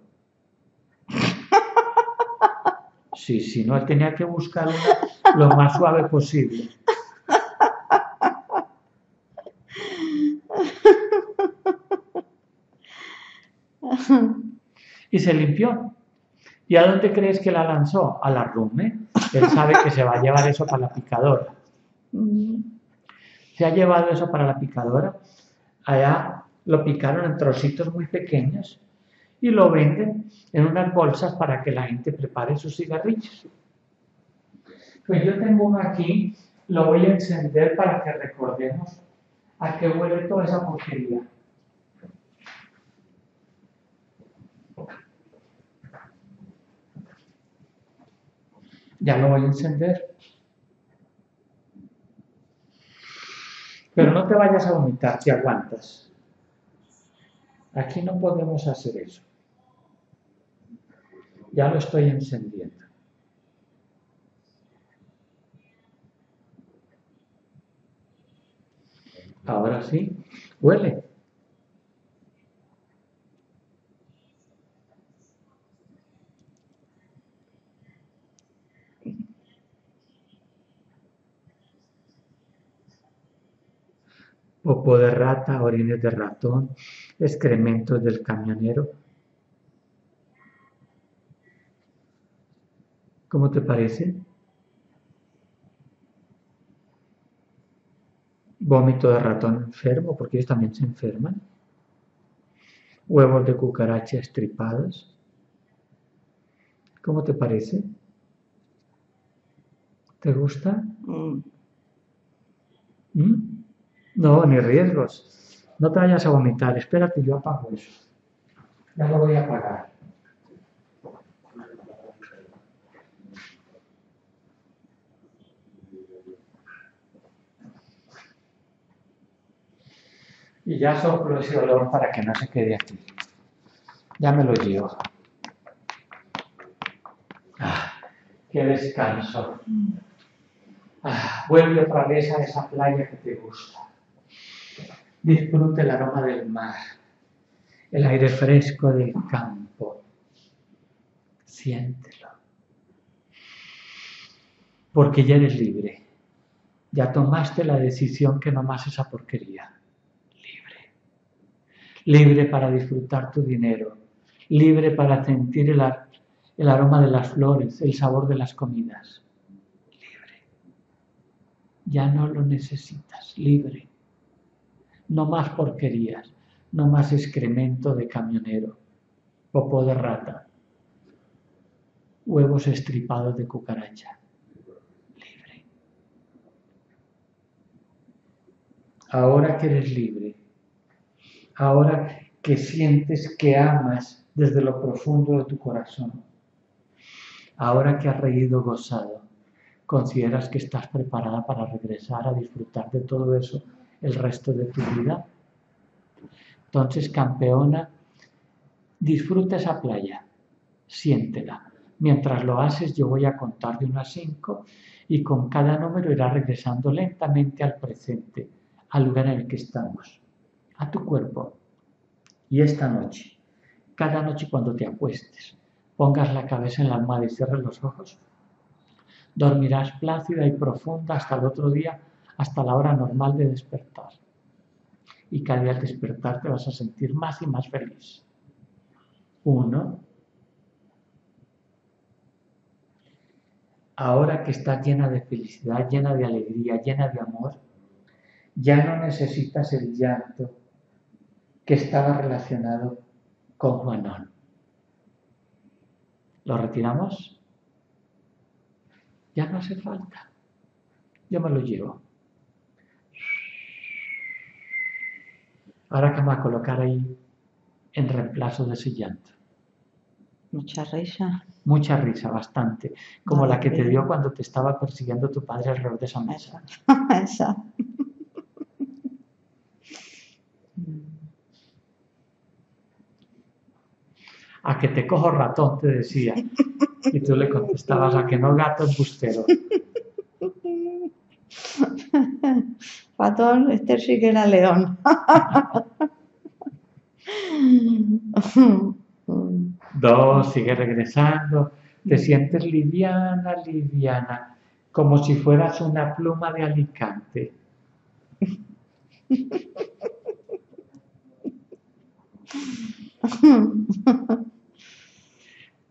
Sí, sí, no, él tenía que buscar una lo más suave posible. Y se limpió. ¿Y a dónde crees que la lanzó? A la rume. Él sabe que se va a llevar eso para la picadora. Se ha llevado eso para la picadora. Allá lo picaron en trocitos muy pequeños y lo venden en unas bolsas para que la gente prepare sus cigarrillos. Pues yo tengo uno aquí, lo voy a encender para que recordemos a qué huele toda esa porquería. Ya lo voy a encender. Pero no te vayas a vomitar, te aguantas. Aquí no podemos hacer eso. Ya lo estoy encendiendo. Ahora sí, huele. Popó de rata, orines de ratón, excrementos del camionero. ¿Cómo te parece? Vómito de ratón enfermo, porque ellos también se enferman. Huevos de cucaracha estripados. ¿Cómo te parece? ¿Te gusta? No, ni riesgos. No te vayas a vomitar. Espérate, yo apago eso. Ya lo voy a apagar. Y ya soplo ese olor para que no se quede aquí. Ya me lo llevo. Ah, qué descanso. Ah, vuelve otra vez a esa playa que te gusta. Disfruta el aroma del mar, el aire fresco del campo. Siéntelo. Porque ya eres libre. Ya tomaste la decisión que no más esa porquería. Libre. Libre para disfrutar tu dinero. Libre para sentir el aroma de las flores, el sabor de las comidas. Libre. Ya no lo necesitas. Libre. No más porquerías, no más excremento de camionero, popó de rata, huevos estripados de cucaracha. Libre. Ahora que eres libre, ahora que sientes que amas desde lo profundo de tu corazón, ahora que has reído, gozado, ¿consideras que estás preparada para regresar a disfrutar de todo eso el resto de tu vida? Entonces, campeona, disfruta esa playa, siéntela. Mientras lo haces, yo voy a contar de 1 a 5 y con cada número irá regresando lentamente al presente, al lugar en el que estamos, a tu cuerpo. Y esta noche, cada noche cuando te acuestes, pongas la cabeza en la almohada y cierres los ojos, dormirás plácida y profunda hasta el otro día, hasta la hora normal de despertar. Y cada día al despertar te vas a sentir más y más feliz. 1. Ahora que estás llena de felicidad, llena de alegría, llena de amor, ya no necesitas el llanto que estaba relacionado con Juanón. lo retiramos, ya no hace falta, yo me lo llevo. Ahora que vamos a colocar ahí en reemplazo de ese llanto. Mucha risa. Mucha risa, bastante. Como la que te dio cuando te estaba persiguiendo tu padre alrededor de esa mesa. Esa. A que te cojo ratón, te decía. Y tú le contestabas, a que no gato es bustero. Ratón, este sí que era león. Dos, sigue regresando. Te sientes liviana, liviana, como si fueras una pluma de Alicante.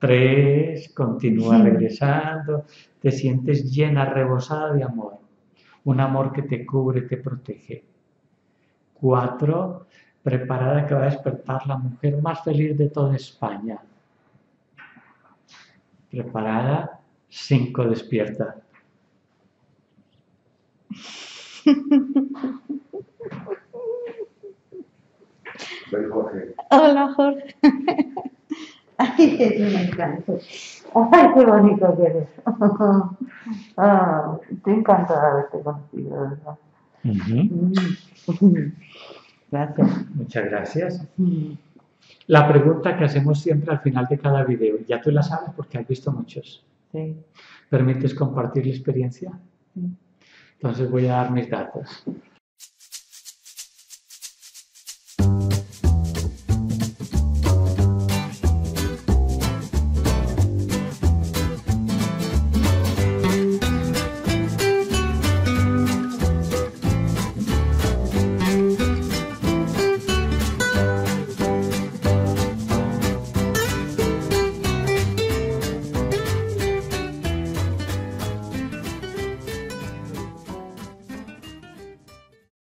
Tres, continúa regresando. Te sientes llena, rebosada de amor. Un amor que te cubre, te protege. Cuatro, preparada que va a despertar la mujer más feliz de toda España. Preparada. Cinco, despierta. Soy Jorge. Hola, Jorge. Ay, que tú me encantas. Ay, qué bonito que eres. Estoy encantada de verte contigo, ¿verdad? Gracias. Muchas gracias. La pregunta que hacemos siempre al final de cada video, ya tú la sabes porque has visto muchos. Sí. ¿Permites compartir la experiencia? Entonces voy a dar mis datos.